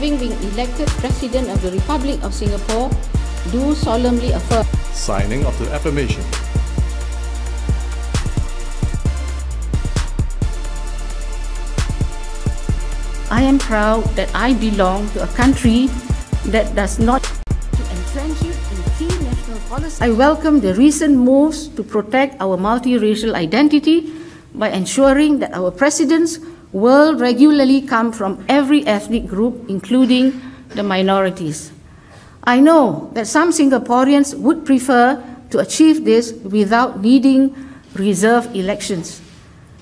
having been elected President of the Republic of Singapore, do solemnly affirm. Signing of the affirmation. I am proud that I belong to a country that does not entrench you in key national policy. I welcome the recent moves to protect our multiracial identity by ensuring that our presidents will regularly come from every ethnic group, including the minorities. I know that some Singaporeans would prefer to achieve this without needing reserved elections.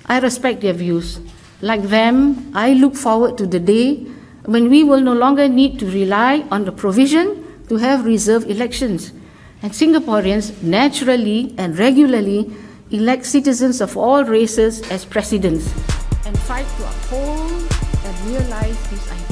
I respect their views. Like them, I look forward to the day when we will no longer need to rely on the provision to have reserved elections, and Singaporeans naturally and regularly elect citizens of all races as presidents, and fight to uphold and realize this idea.